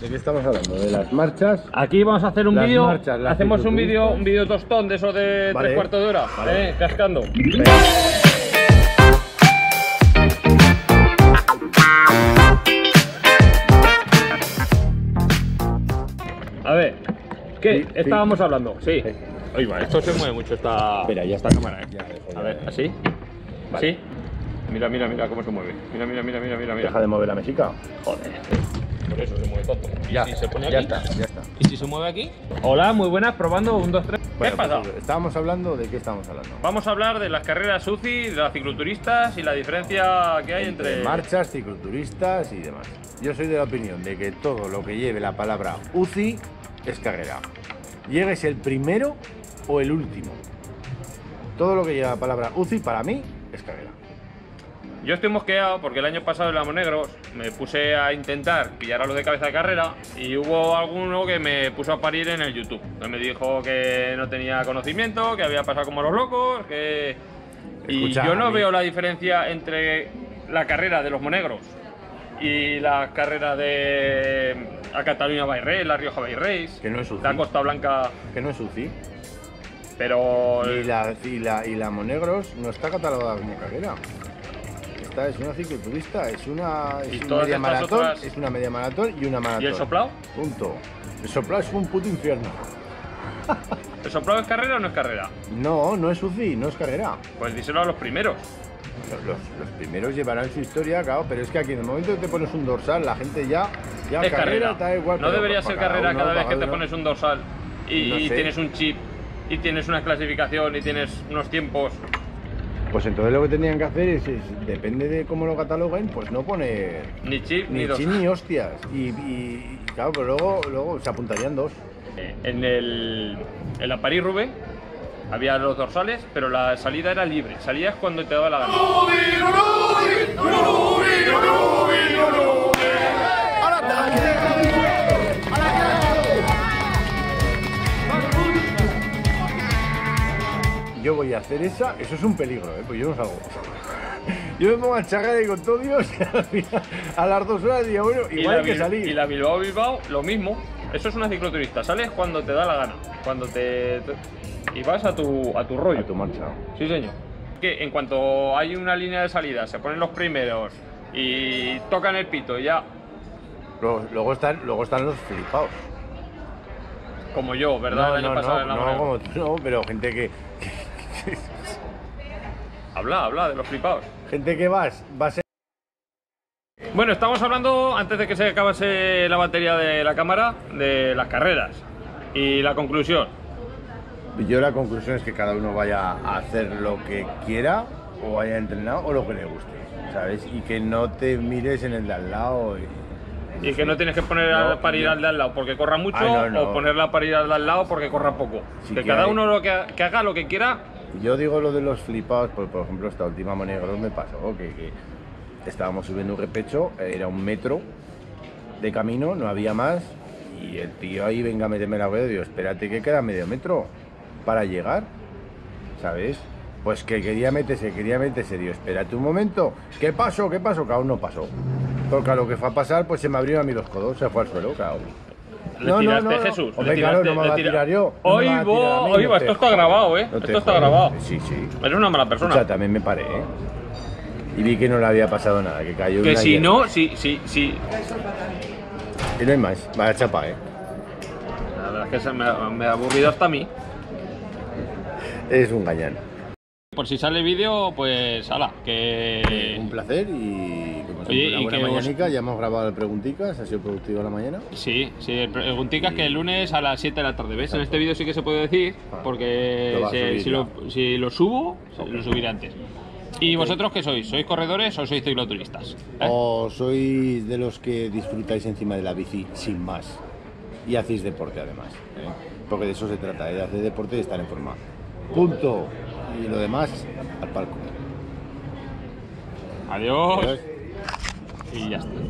¿De qué estamos hablando? ¿De las marchas? Aquí vamos a hacer un vídeo. Hacemos un vídeo tostón de eso de 3/4 de hora. Vale. Cascando. Venga. A ver, ¿qué? Sí, estábamos hablando, sí. Oye, va, esto se mueve mucho esta, espera, ya está esta cámara, ¿eh? Ya, a ver, ¿así? Vale. ¿Así? Mira, mira, mira cómo se mueve. Mira, mira, mira, mira, mira. ¿Deja de mover la mechica? Joder. Por eso se mueve todo. Ya, si se pone ya aquí, está, ya está. ¿Y si se mueve aquí? Hola, muy buenas, probando, 1, 2, 3. Bueno, ¿qué pasa? Pues, estábamos hablando, ¿de qué estamos hablando? Vamos a hablar de las carreras UCI, de las cicloturistas y la diferencia que hay entre marchas, cicloturistas y demás. Yo soy de la opinión de que todo lo que lleve la palabra UCI es carrera. Llegues el primero o el último, todo lo que lleva la palabra UCI para mí es carrera. Yo estoy mosqueado porque el año pasado en la Monegros me puse a intentar pillar a los de cabeza de carrera y hubo alguno que me puso a parir en el YouTube. Me dijo que no tenía conocimiento, que había pasado como los locos, que... Escucha, y yo no veo la diferencia entre la carrera de los Monegros y la carrera de la Cataluña Bayreis, la Rioja Bayreis, que no es UCI, la Costa Blanca, que no es UCI, pero y la Monegros no está catalogada como carrera. Esta es una cicloturista, es una media maratón, otras... es una media maratón y una maratón. ¿Y el soplao? Punto. El soplao es un puto infierno. ¿El soplao es carrera o no es carrera? No, no es UCI, no es carrera. Pues díselo a los primeros. Los primeros llevarán su historia, claro, pero es que aquí en el momento que te pones un dorsal, la gente ya es carrera, está igual. No debería ser carrera cada vez que te pones un dorsal y tienes un chip, y tienes una clasificación, y tienes unos tiempos. Pues entonces lo que tendrían que hacer es depende de cómo lo cataloguen, pues no poner ni chip ni hostias. Y claro, pero luego se apuntarían dos. En la Paris-Roubaix había los dorsales, pero la salida era libre. Salías cuando te daba la gana. Yo voy a hacer esa, eso es un peligro, ¿eh? Pues yo no salgo. Yo me pongo a chagar ahí con todo Dios a las 2 horas digo, bueno, igual hay que salir. Y la Bilbao, lo mismo. Eso es una cicloturista, sales cuando te da la gana, cuando y vas a tu rollo. A tu marcha. Sí, señor. Que en cuanto hay una línea de salida, se ponen los primeros y tocan el pito y ya. Luego están los flipados. Como yo, ¿verdad? No, el año pasado en la Monegros. No, como tú, no, pero gente que... Habla de los flipados. Gente que va a ser... Bueno, estamos hablando, antes de que se acabase la batería de la cámara, de las carreras y la conclusión. Yo la conclusión es que cada uno vaya a hacer lo que quiera o haya entrenado o lo que le guste, ¿sabes? Y que no te mires en el de al lado y que no tienes que poner la paridad al de al lado porque corra mucho o poner la paridad al de al lado porque corra poco. Sí, que cada uno que haga lo que quiera. Yo digo lo de los flipados, pues, por ejemplo, esta última Monegros me pasó que estábamos subiendo un repecho, era 1 metro de camino, no había más y el tío ahí venga a meterme la rueda y digo, espérate que queda medio metro para llegar, ¿sabes? Pues que quería meterse, digo, espérate un momento, ¿qué pasó? Claro, no pasó. Porque a lo que fue a pasar, pues se me abrieron a mí los codos, se fue al suelo, claro. ¿Le tiraste, Jesús? Hombre, claro, no me va a tirar yo. Oiga, esto está grabado, ¿eh? Esto está grabado. Sí. Eres una mala persona. O sea, también me paré, ¿eh? Y vi que no le había pasado nada, que cayó. Que si no, sí. Y no hay más, vaya chapa, ¿eh? La verdad es que se me ha aburrido hasta a mí. Es un gañán. Por si sale vídeo, pues ala, que... Un placer y... Oye, ya hemos grabado el Pregunticas, ha sido productivo la mañana. Sí, el Pregunticas que el lunes a las 7 de la tarde, ¿ves? Exacto. En este vídeo sí que se puede decir, porque si lo subo, lo subiré antes. ¿Y vosotros qué sois? ¿Sois corredores o sois cicloturistas? ¿O sois de los que disfrutáis encima de la bici sin más? Y hacéis deporte además, porque de eso se trata, de hacer deporte y estar en forma. Punto. Y lo demás, al palco. Adiós. Y ya está.